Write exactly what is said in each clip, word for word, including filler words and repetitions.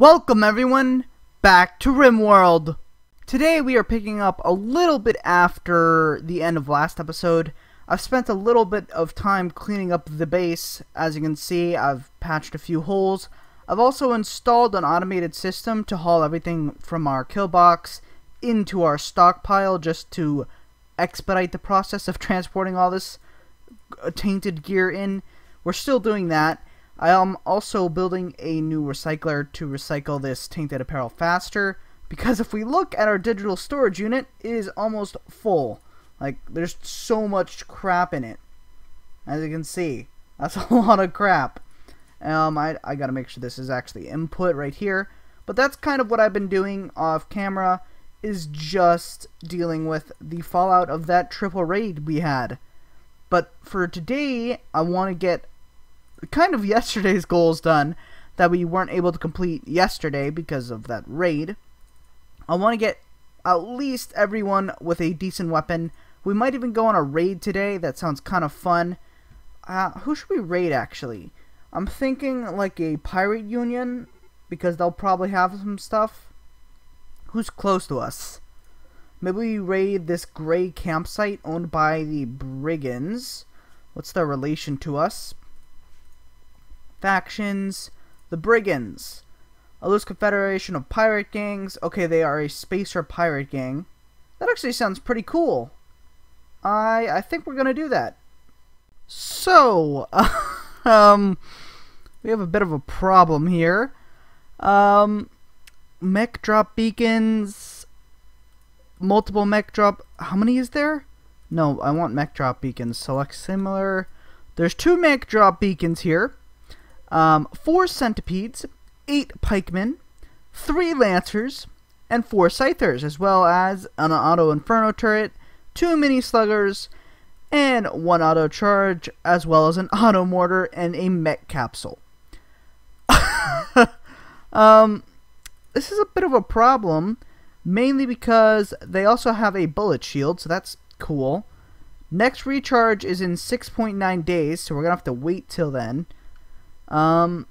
Welcome everyone back to RimWorld. Today we are picking up a little bit after the end of last episode. I've spent a little bit of time cleaning up the base. As you can see, I've patched a few holes. I've also installed an automated system to haul everything from our kill box into our stockpile just to expedite the process of transporting all this tainted gear in. We're still doing that. I am also building a new recycler to recycle this tainted apparel faster, because if we look at our digital storage unit, it is almost full. Like, there's so much crap in it. As you can see, that's a lot of crap. Um, I, I gotta make sure this is actually input right here. But that's kind of what I've been doing off camera, is just dealing with the fallout of that triple raid we had. But for today, I want to get kind of yesterday's goals done that we weren't able to complete yesterday because of that raid. I want to get at least everyone with a decent weapon. We might even go on a raid today. That sounds kind of fun. Uh, who should we raid actually? I'm thinking like a pirate union, because they'll probably have some stuff. Who's close to us? Maybe we raid this gray campsite owned by the Brigands. What's their relation to us? Factions, the Brigands, a loose confederation of pirate gangs. Okay, they are a spacer pirate gang. That actually sounds pretty cool. I I think we're gonna do that. So, um, we have a bit of a problem here. Um, mech drop beacons, multiple mech drop. How many is there? No, I want mech drop beacons. Select similar. There's two mech drop beacons here. Um, four centipedes, eight pikemen, three lancers, and four scythers, as well as an auto inferno turret, two mini sluggers, and one auto charge, as well as an auto mortar and a mech capsule. um, this is a bit of a problem, mainly because they also have a bullet shield, so that's cool. Next recharge is in six point nine days, so we're gonna have to wait till then. Um,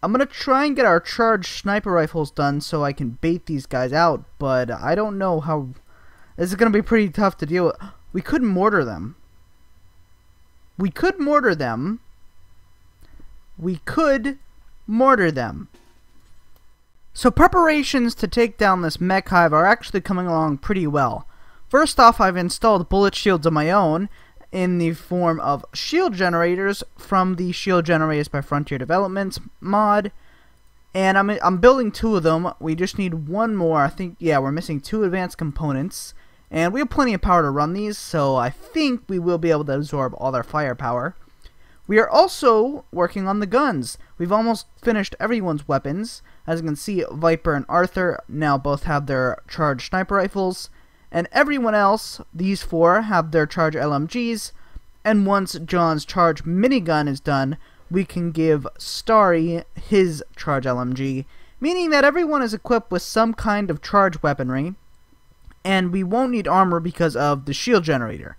I'm going to try and get our charged sniper rifles done so I can bait these guys out, but I don't know how... This is going to be pretty tough to deal with. We could mortar them. We could mortar them. We could mortar them. So preparations to take down this mech hive are actually coming along pretty well. First off, I've installed bullet shields of my own, in the form of shield generators from the Shield Generators by Frontier Development's mod, and I'm I'm building two of them. We just need one more. I think yeah, we're missing two advanced components, and we have plenty of power to run these, so I think we will be able to absorb all their firepower. We are also working on the guns. We've almost finished everyone's weapons. As you can see, Viper and Arthur now both have their charged sniper rifles. And everyone else, these four, have their charge L M Gs, and once John's charge minigun is done, we can give Starry his charge L M G, meaning that everyone is equipped with some kind of charge weaponry, and we won't need armor because of the shield generator.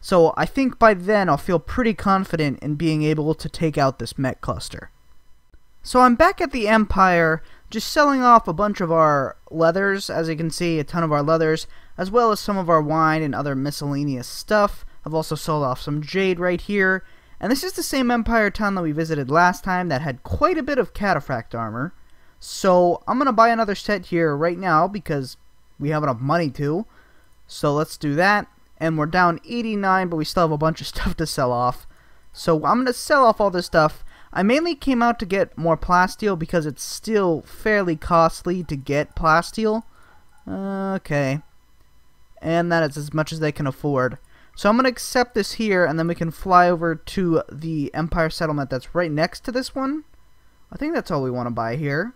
So I think by then I'll feel pretty confident in being able to take out this mech cluster. So I'm back at the Empire, just selling off a bunch of our leathers. As you can see, a ton of our leathers, as well as some of our wine and other miscellaneous stuff. I've also sold off some jade right here. And this is the same Empire town that we visited last time that had quite a bit of cataphract armor. So I'm going to buy another set here right now because we have enough money to. So let's do that. And we're down eighty-nine, but we still have a bunch of stuff to sell off. So I'm going to sell off all this stuff. I mainly came out to get more plasteel because it's still fairly costly to get plasteel. Okay. And that is as much as they can afford. So I'm going to accept this here, and then we can fly over to the Empire settlement that's right next to this one. I think that's all we want to buy here.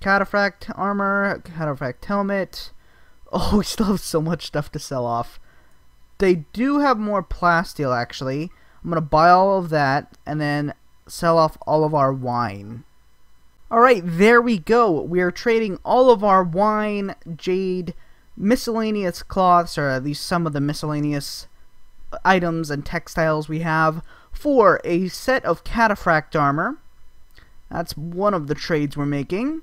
Cataphract armor, cataphract helmet. Oh, we still have so much stuff to sell off. They do have more plasteel, actually. I'm going to buy all of that, and then sell off all of our wine. Alright, there we go. We are trading all of our wine, jade, miscellaneous cloths, or at least some of the miscellaneous items and textiles we have, for a set of cataphract armor. That's one of the trades we're making.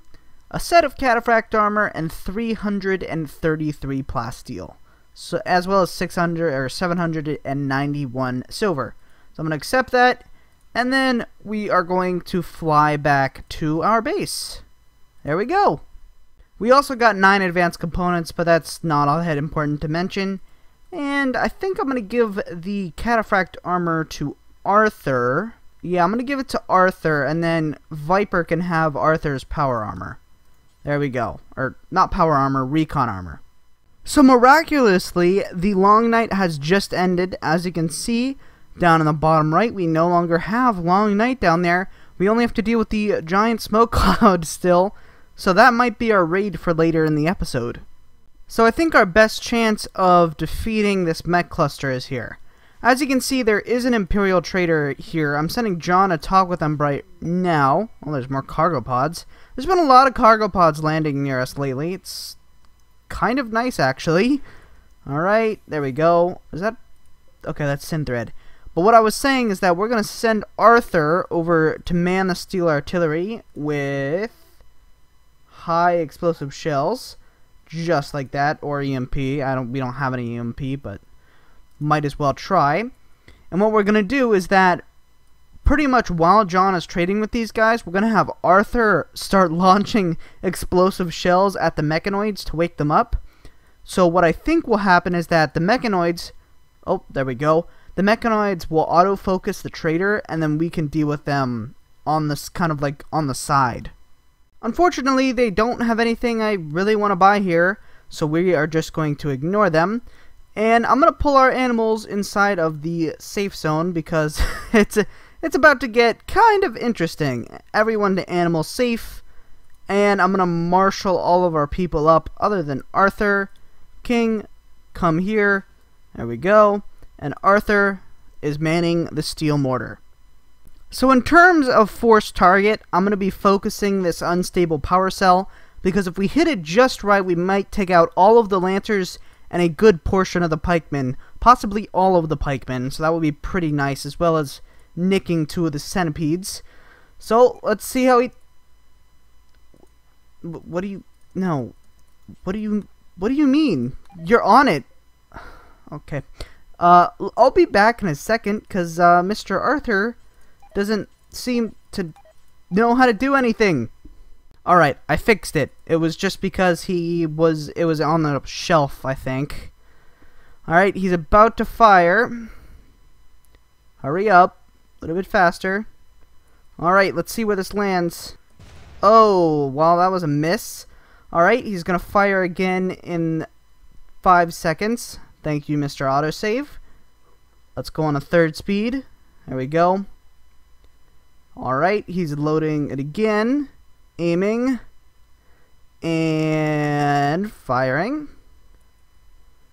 A set of cataphract armor and three hundred thirty-three plasteel, so as well as six hundred or seven hundred ninety-one silver. So I'm going to accept that, and then we are going to fly back to our base. There we go. We also got nine advanced components, but that's not all that important to mention. And I think I'm going to give the cataphract armor to Arthur. Yeah, I'm going to give it to Arthur, and then Viper can have Arthur's power armor. There we go. Or, not power armor, recon armor. So miraculously, the long night has just ended. As you can see, down in the bottom right, we no longer have long night down there. We only have to deal with the giant smoke cloud still. So that might be our raid for later in the episode. So I think our best chance of defeating this mech cluster is here. As you can see, there is an Imperial trader here. I'm sending John a talk with them right now. Well, there's more cargo pods. There's been a lot of cargo pods landing near us lately. It's kind of nice, actually. Alright, there we go. Is that... okay, that's Synthread. But what I was saying is that we're going to send Arthur over to man the steel artillery with high explosive shells. Just like that, or E M P. I don't. We don't have any E M P, but... might as well try. And what we're going to do is that pretty much while John is trading with these guys, we're going to have Arthur start launching explosive shells at the mechanoids to wake them up. So what I think will happen is that the mechanoids... oh, there we go. The mechanoids will autofocus the trader, and then we can deal with them on this kind of like on the side. Unfortunately, they don't have anything I really want to buy here, so we are just going to ignore them. And I'm going to pull our animals inside of the safe zone because it's it's about to get kind of interesting. Everyone to animal safe. And I'm going to marshal all of our people up other than Arthur. King, come here. There we go. And Arthur is manning the steel mortar. So in terms of force target, I'm going to be focusing this unstable power cell. Because if we hit it just right, we might take out all of the lancers and a good portion of the pikemen, possibly all of the pikemen, so that would be pretty nice, as well as nicking two of the centipedes. So, let's see how he... What do you... no. What do you... what do you mean? You're on it! Okay. Uh, I'll be back in a second, because uh, Mister Arthur doesn't seem to know how to do anything. Alright, I fixed it. It was just because he was, it was on the shelf, I think. Alright, he's about to fire. Hurry up. A little bit faster. Alright, let's see where this lands. Oh, well, that was a miss. Alright, he's gonna fire again in five seconds. Thank you, Mister Autosave. Let's go on a third speed. There we go. Alright, he's loading it again. Aiming and firing.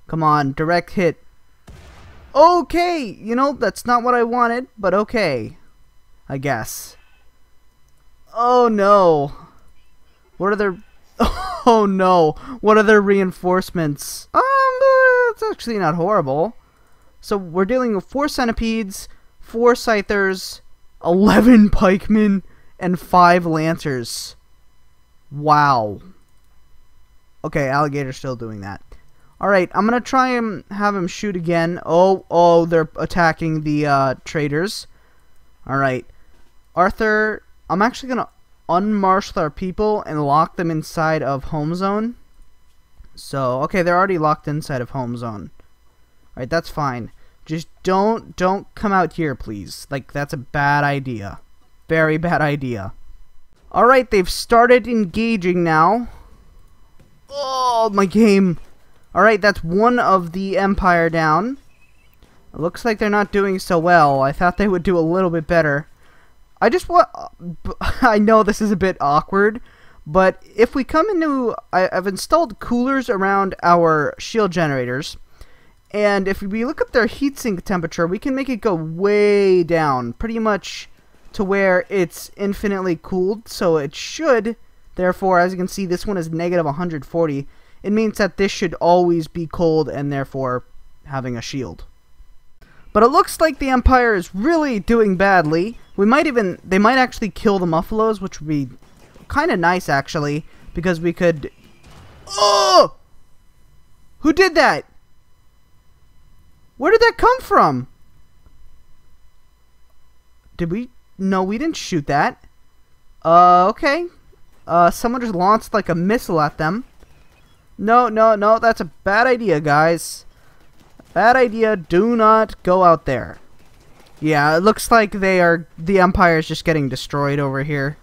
Come on, direct hit. Okay, you know, that's not what I wanted, but okay, I guess. Oh no. What are their... oh no. What are their reinforcements? Um, that's actually not horrible. So we're dealing with four centipedes, four scythers, eleven pikemen, and five lancers. Wow. Okay, alligator's still doing that. Alright, I'm gonna try and have him shoot again. Oh, oh, they're attacking the uh, traders. Alright. Arthur, I'm actually gonna unmarshal our people and lock them inside of home zone. So, okay, they're already locked inside of home zone. Alright, that's fine. Just don't, don't come out here, please. Like, that's a bad idea. Very bad idea. Alright, they've started engaging now. Oh, my game. Alright, that's one of the Empire down. It looks like they're not doing so well. I thought they would do a little bit better. I just want... I know this is a bit awkward, but if we come into... I, I've installed coolers around our shield generators. And if we look up their heatsink temperature, we can make it go way down. Pretty much... to where it's infinitely cooled, so it should, therefore, as you can see, this one is negative one hundred forty. It means that this should always be cold and therefore having a shield. But it looks like the Empire is really doing badly. We might even, they might actually kill the muffalos, which would be kind of nice, actually, because we could... Oh! Who did that? Where did that come from? Did we... No, we didn't shoot that. Uh, okay. Uh, someone just launched, like, a missile at them. No, no, no, that's a bad idea, guys. Bad idea. Do not go out there. Yeah, it looks like they are... The Empire is just getting destroyed over here.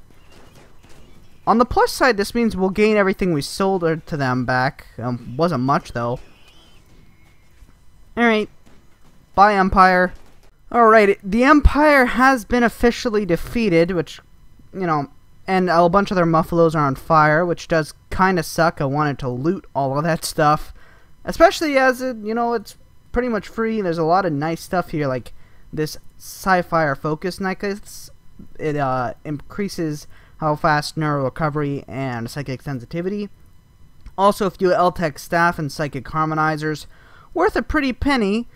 On the plus side, this means we'll gain everything we sold to them back. Um, wasn't much, though. Alright. Bye, Empire. Alright, the Empire has been officially defeated, which, you know... And a bunch of their muffalos are on fire, which does kind of suck. I wanted to loot all of that stuff. Especially as, it, you know, it's pretty much free. There's a lot of nice stuff here, like this Sapphire Focus Necklace. It uh, increases how fast neural recovery and psychic sensitivity. Also, a few L-Tech staff and psychic harmonizers. Worth a pretty penny.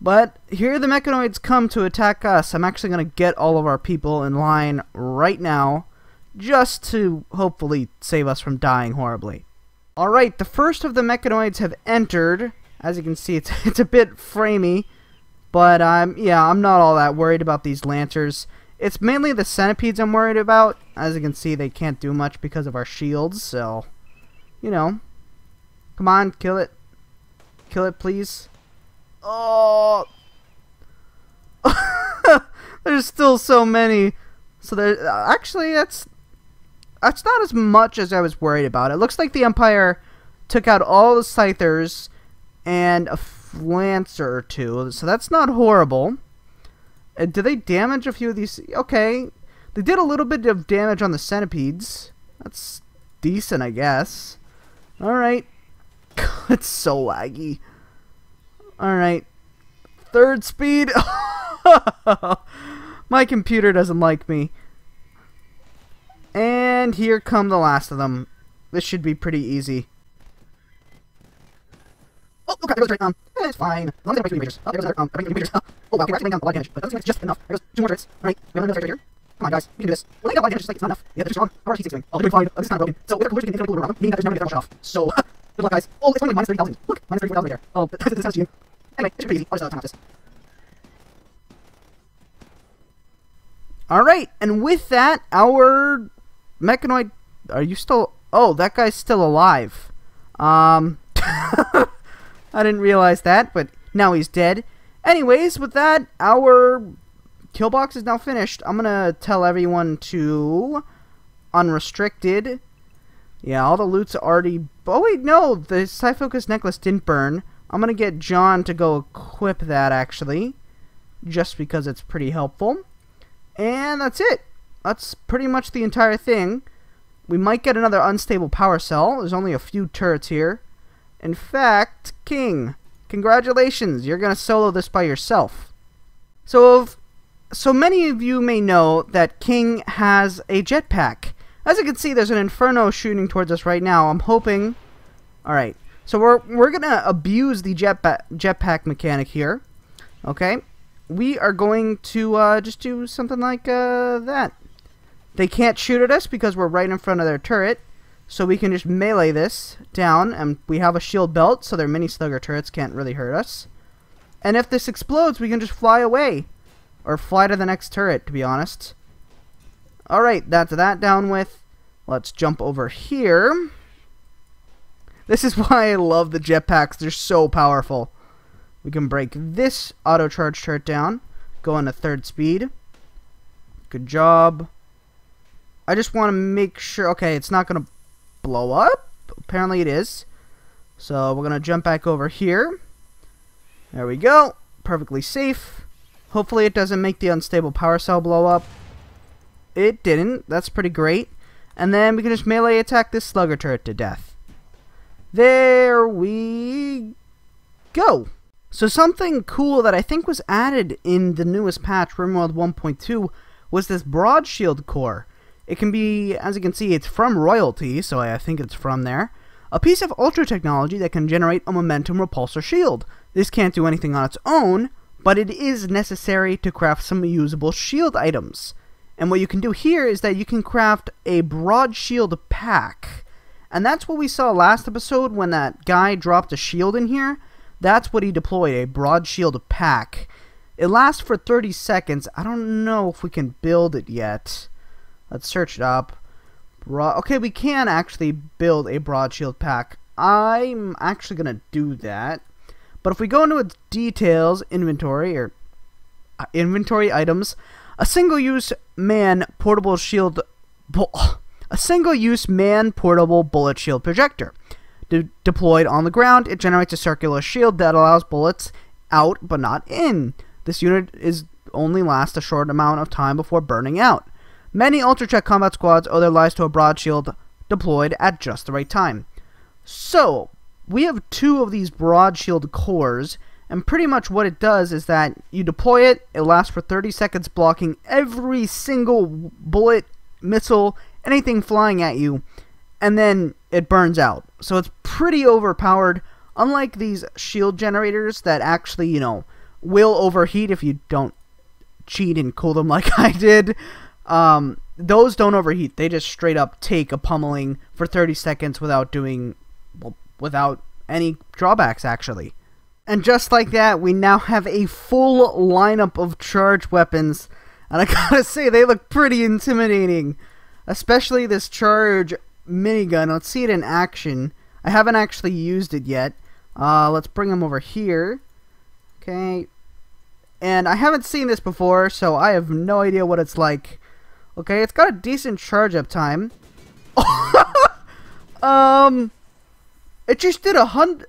But here the mechanoids come to attack us. I'm actually going to get all of our people in line right now, just to hopefully save us from dying horribly. Alright, the first of the mechanoids have entered. As you can see, it's, it's a bit framey, but I'm, yeah, I'm not all that worried about these lancers. It's mainly the centipedes I'm worried about. As you can see, they can't do much because of our shields, so, you know. Come on, kill it. Kill it, please. Oh! There's still so many. So there, actually, that's... That's not as much as I was worried about. It looks like the Empire took out all the Scythers and a Lancer or two, so that's not horrible. Uh, did they damage a few of these? Okay, they did a little bit of damage on the centipedes. That's decent, I guess. Alright. It's so laggy. Alright. Third speed! My computer doesn't like me. And here come the last of them. This should be pretty easy. Oh, okay, it was right. Um, it's fine. As long as I don't break two meters. Oh, there's another, um, I break two meters. Oh, wow, okay, we're actually down a lot of damage, but that's just enough. There's two more turrets. Alright, we have another turret right here. Come on, guys, we can do this. We're not going to get a lot of damage, just like it's not enough. Yeah, they're strong. Our heat sinks doing. Oh, they're doing fine. This is kind of broken. So, with our coolers, we can take a little around them, meaning that there's never going to get rushed off. So, good luck, guys. Oh, it's only like minus thirty thousand. Look, minus thirty-four thousand right there. Oh, but that's not cheating. Anyway, it's pretty easy. I'll just uh, turn off this. Alright, and with that, our mechanoid... Are you still... Oh, that guy's still alive. Um, I didn't realize that, but now he's dead. Anyways, with that, our kill box is now finished. I'm gonna tell everyone to... Unrestricted. Yeah, all the loot's already... Oh, wait, no! The Psyfocus necklace didn't burn. I'm gonna get John to go equip that, actually. Just because it's pretty helpful. And that's it. That's pretty much the entire thing. We might get another unstable power cell. There's only a few turrets here. In fact, King, congratulations. You're going to solo this by yourself. So, if, so many of you may know that King has a jetpack. As you can see, there's an Inferno shooting towards us right now. I'm hoping... Alright, so we're, we're going to abuse the jetpack jetpack mechanic here. Okay. We are going to uh, just do something like uh, that. They can't shoot at us because we're right in front of their turret. So we can just melee this down. And we have a shield belt, so their mini slugger turrets can't really hurt us. And if this explodes, we can just fly away. Or fly to the next turret, to be honest. Alright, that's that down with. Let's jump over here. This is why I love the jetpacks. They're so powerful. We can break this auto-charge turret down. Go on to third speed. Good job. I just want to make sure... Okay, it's not going to blow up. Apparently it is. So we're going to jump back over here. There we go. Perfectly safe. Hopefully it doesn't make the unstable power cell blow up. It didn't. That's pretty great. And then we can just melee attack this slugger turret to death. There we go. So something cool that I think was added in the newest patch, RimWorld one point two, was this broad shield core. It can be, as you can see, it's from Royalty, so I think it's from there. A piece of ultra technology that can generate a momentum repulsor shield. This can't do anything on its own, but it is necessary to craft some usable shield items. And what you can do here is that you can craft a broad shield pack. And that's what we saw last episode when that guy dropped a shield in here. That's what he deployed, a broad shield pack. It lasts for thirty seconds. I don't know if we can build it yet. Let's search it up. Bro- okay, we can actually build a broad shield pack. I'm actually going to do that. But if we go into its details, inventory, or uh, inventory items, a single-use man portable shield... A single-use man portable bullet shield projector. De deployed on the ground, it generates a circular shield that allows bullets out but not in. This unit is only lasts a short amount of time before burning out. Many Ultratech combat squads owe their lives to a broad shield deployed at just the right time. So, we have two of these broad shield cores, and pretty much what it does is that you deploy it, it lasts for thirty seconds, blocking every single bullet, missile, anything flying at you, and then it burns out. So it's pretty overpowered, unlike these shield generators that actually, you know, will overheat if you don't cheat and cool them like I did. Um, those don't overheat. They just straight up take a pummeling for thirty seconds without doing, well, without any drawbacks, actually. And just like that, we now have a full lineup of charge weapons. And I gotta say, they look pretty intimidating. Especially this charge minigun. Let's see it in action. I haven't actually used it yet. Uh, let's bring him over here. Okay. And I haven't seen this before, so I have no idea what it's like. Okay, it's got a decent charge up time. um, it just did a hundred.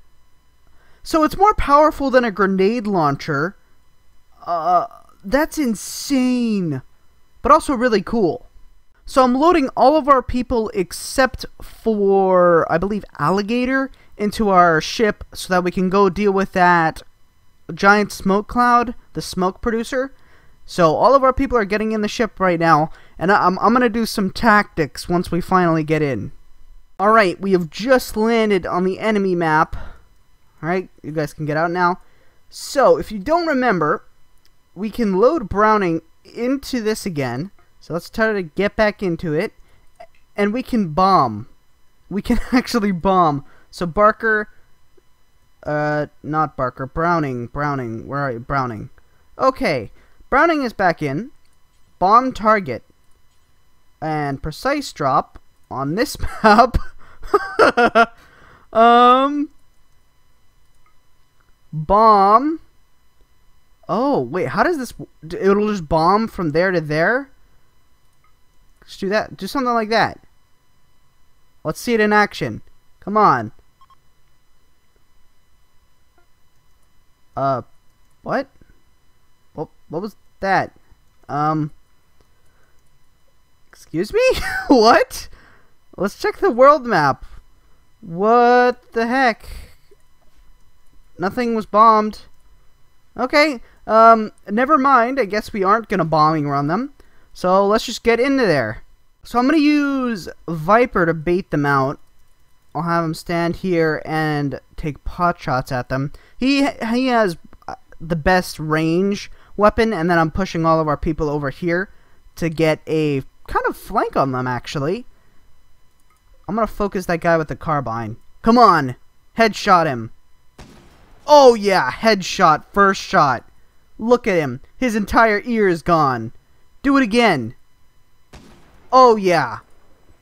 So it's more powerful than a grenade launcher. Uh, that's insane, but also really cool. So I'm loading all of our people except for, I believe, Alligator into our ship so that we can go deal with that giant smoke cloud, the smoke producer. So all of our people are getting in the ship right now, and I'm, I'm gonna do some tactics once we finally get in. Alright, we have just landed on the enemy map. Alright, you guys can get out now. So, if you don't remember, we can load Browning into this again. So let's try to get back into it, and we can bomb. We can actually bomb. So Barker... Uh, not Barker. Browning. Browning. Where are you? Browning. Okay. Browning is back in. Bomb target. And precise drop on this map. um. Bomb. Oh, wait. How does this... It'll just bomb from there to there? Let's do that. Do something like that. Let's see it in action. Come on. Uh, what? What, what was that? Um, excuse me? What? Let's check the world map. What the heck? Nothing was bombed. Okay, um, never mind. I guess we aren't gonna bombing run them. So let's just get into there. So I'm gonna use Viper to bait them out. I'll have him stand here and take pot shots at them. He he has the best range weapon, and then I'm pushing all of our people over here to get a kind of flank on them, actually. I'm going to focus that guy with the carbine. Come on! Headshot him. Oh yeah! Headshot. First shot. Look at him. His entire ear is gone. Do it again. Oh yeah.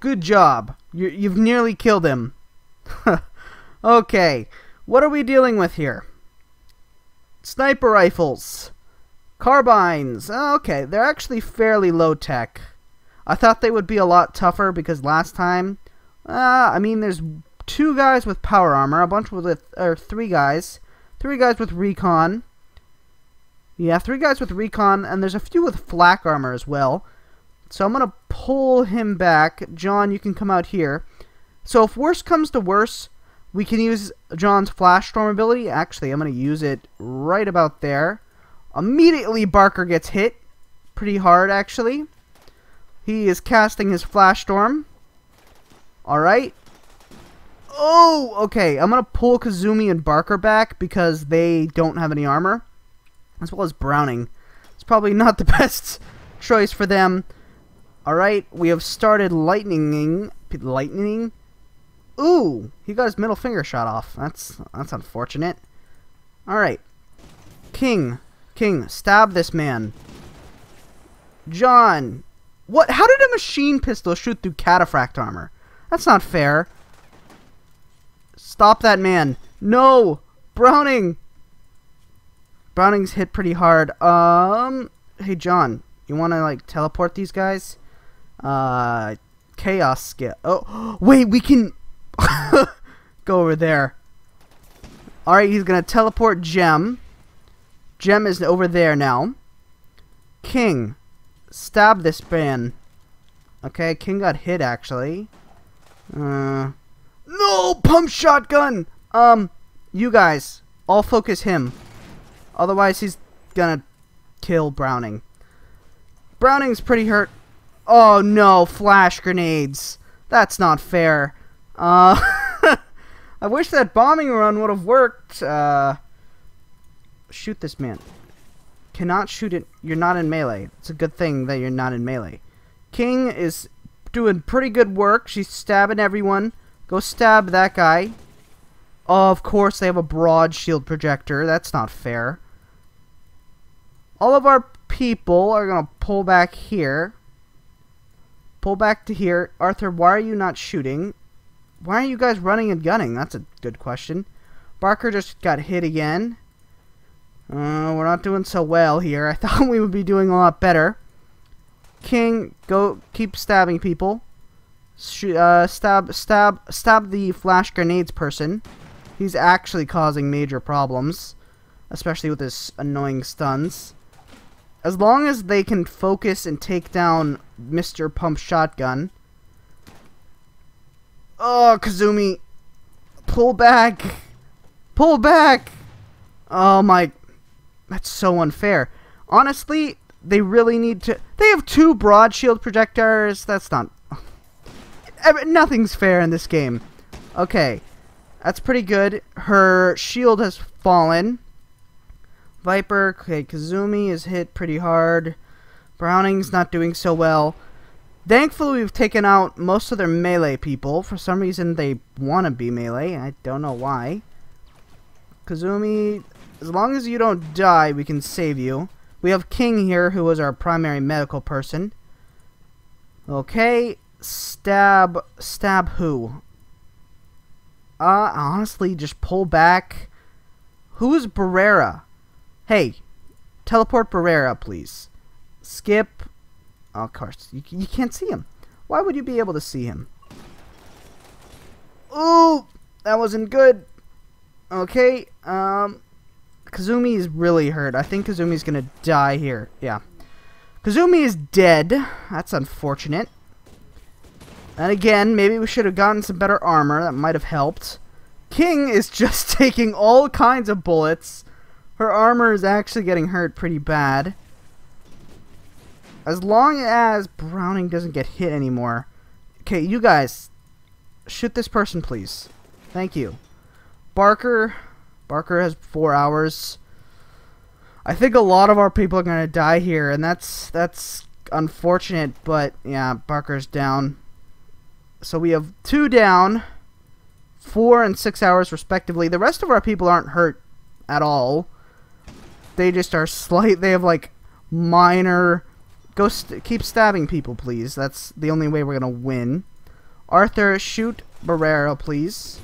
Good job. You, you've nearly killed him. Okay, what are we dealing with here? Sniper rifles. Carbines. Okay, they're actually fairly low-tech. I thought they would be a lot tougher because last time... Uh, I mean, there's two guys with power armor, a bunch with... or three guys. Three guys with recon. Yeah, three guys with recon, and there's a few with flak armor as well. So I'm gonna pull him back. John, you can come out here. So if worse comes to worse, we can use John's flash storm ability. Actually, I'm gonna use it right about there. Immediately Barker gets hit pretty hard, actually. He is casting his flash storm. Alright. Oh, okay. I'm gonna pull Kazumi and Barker back because they don't have any armor. As well as Browning. It's probably not the best choice for them. Alright, we have started lightning... Lightning? Ooh! He got his middle finger shot off. That's that's unfortunate. Alright. King. King, stab this man. John! What? How did a machine pistol shoot through cataphract armor? That's not fair. Stop that man. No! Browning! Browning's hit pretty hard. Um... Hey, John. You want to, like, teleport these guys? Uh... Chaos skill. Oh, wait, we can go over there. Alright, he's gonna teleport Gem. Gem is over there now. King, stab this man. Okay, King got hit actually. Uh, no, pump shotgun! Um, you guys, all focus him. Otherwise, he's gonna kill Browning. Browning's pretty hurt. Oh no, flash grenades. That's not fair. Uh, I wish that bombing run would have worked. Uh, shoot this man. Cannot shoot it. You're not in melee. It's a good thing that you're not in melee. King is doing pretty good work. She's stabbing everyone. Go stab that guy. Oh, of course, they have a broad shield projector. That's not fair. All of our people are going to pull back here. Pull back to here. Arthur, why are you not shooting? Why aren't you guys running and gunning? That's a good question. Barker just got hit again. Uh, we're not doing so well here. I thought we would be doing a lot better. King, go keep stabbing people. Sh uh, stab, stab, stab the flash grenades person. He's actually causing major problems, especially with his annoying stuns. As long as they can focus and take down Mister Pump Shotgun. Oh, Kazumi. Pull back. Pull back. Oh, my. That's so unfair. Honestly, they really need to. They have two broad shield projectors. That's not. Nothing's fair in this game. Okay. That's pretty good. Her shield has fallen. Viper, okay, Kazumi is hit pretty hard. Browning's not doing so well. Thankfully, we've taken out most of their melee people. For some reason, they want to be melee. I don't know why. Kazumi, as long as you don't die, we can save you. We have King here, who is our primary medical person. Okay, stab, stab who? Uh, honestly, just pull back. Who's Barrera? Hey, teleport Barrera, please. Skip. Oh, of course, you, you can't see him. Why would you be able to see him? Ooh, that wasn't good. Okay, um, Kazumi is really hurt. I think Kazumi's gonna die here. Yeah, Kazumi is dead. That's unfortunate. And again, maybe we should have gotten some better armor. That might have helped. King is just taking all kinds of bullets. Her armor is actually getting hurt pretty bad. As long as Browning doesn't get hit anymore. Okay, you guys. Shoot this person, please. Thank you. Barker. Barker has four hours. I think a lot of our people are going to die here. And that's that's unfortunate. But, yeah, Barker's down. So we have two down. Four and six hours, respectively. The rest of our people aren't hurt at all. They just are slight. They have like minor. Go st keep stabbing people, please. That's the only way we're gonna win. Arthur, shoot Barrera, please.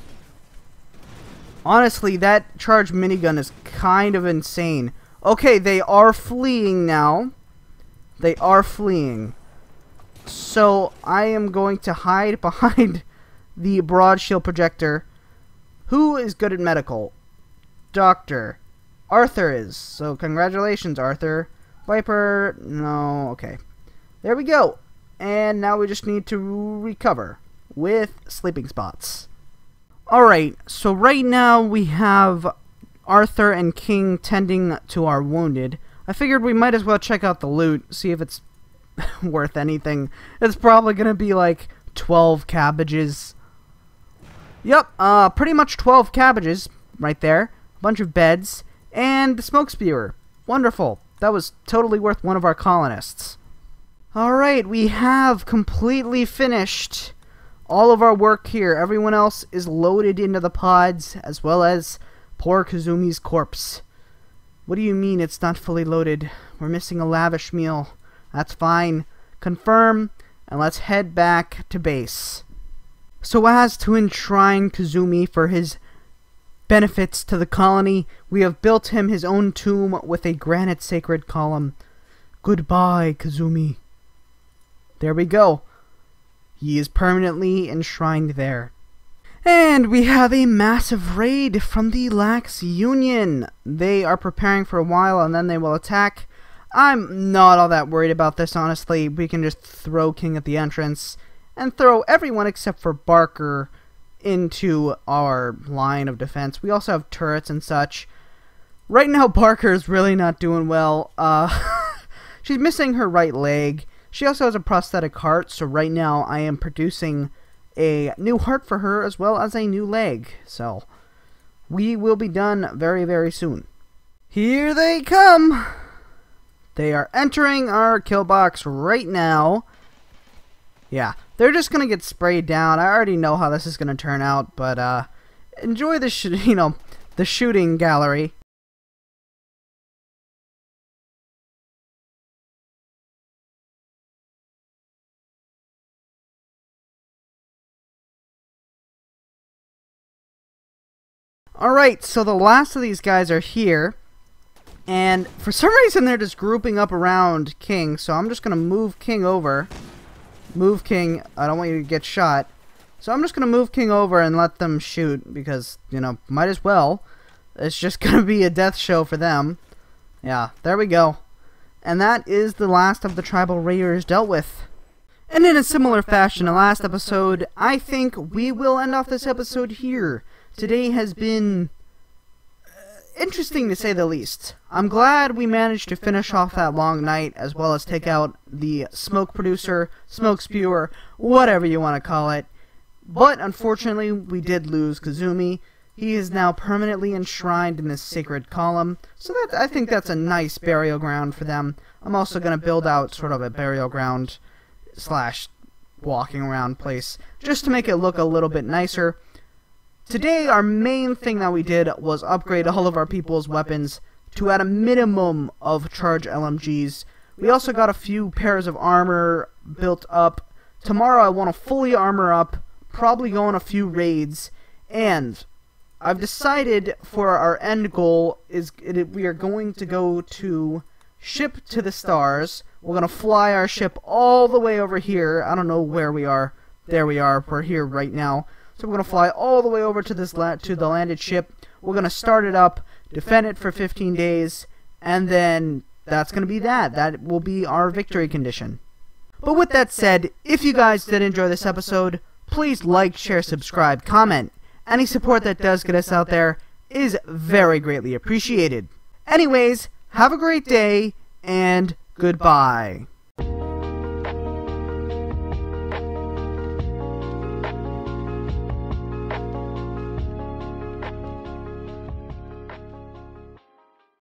Honestly, that charge minigun is kind of insane. Okay, they are fleeing now. They are fleeing. So I am going to hide behind the broad shield projector. Who is good at medical? Doctor. Arthur is. So congratulations, Arthur. Viper, no, okay. There we go. And now we just need to recover with sleeping spots. Alright, so right now we have Arthur and King tending to our wounded. I figured we might as well check out the loot, see if it's worth anything. It's probably going to be like twelve cabbages. Yep, uh, pretty much twelve cabbages right there. A bunch of beds. And the smoke spewer. Wonderful. That was totally worth one of our colonists. Alright, we have completely finished all of our work here. Everyone else is loaded into the pods, as well as poor Kazumi's corpse. What do you mean it's not fully loaded? We're missing a lavish meal. That's fine. Confirm, and let's head back to base. So as to enshrine Kazumi for his benefits to the colony, we have built him his own tomb with a granite sacred column. Goodbye, Kazumi. There we go. He is permanently enshrined there. And we have a massive raid from the Lax Union. They are preparing for a while and then they will attack. I'm not all that worried about this, honestly. We can just throw King at the entrance and throw everyone except for Barker into our line of defense. We also have turrets and such. Right now, Barker is really not doing well. Uh, she's missing her right leg. She also has a prosthetic heart, so right now I am producing a new heart for her as well as a new leg. So, we will be done very, very soon. Here they come! They are entering our kill box right now. Yeah, they're just going to get sprayed down. I already know how this is going to turn out, but uh, enjoy the, sh you know, the shooting gallery. Alright, so the last of these guys are here, and for some reason they're just grouping up around King, so I'm just going to move King over. Move King, I don't want you to get shot, so I'm just going to move King over and let them shoot, because, you know, might as well. It's just going to be a death show for them. Yeah, there we go. And that is the last of the tribal raiders dealt with. And in a similar fashion to last episode, I think we will end off this episode here. Today has been uh, interesting to say the least. I'm glad we managed to finish off that long night as well as take out the smoke producer, smoke spewer, whatever you want to call it. But unfortunately, we did lose Kazumi. He is now permanently enshrined in this sacred column. So that, I think that's a nice burial ground for them. I'm also going to build out sort of a burial ground slash walking around place just to make it look a little bit nicer. Today, our main thing that we did was upgrade all of our people's weapons to at a minimum of charge L M Gs. We also got a few pairs of armor built up. Tomorrow, I want to fully armor up, probably go on a few raids, and I've decided for our end goal is it, we are going to go to ship to the stars. We're going to fly our ship all the way over here. I don't know where we are. There we are. We're here right now. So we're going to fly all the way over to this la to the landed ship. We're going to start it up, defend it for fifteen days, and then that's going to be that. That will be our victory condition. But with that said, if you guys did enjoy this episode, please like, share, subscribe, comment. Any support that does get us out there is very greatly appreciated. Anyways, have a great day, and goodbye.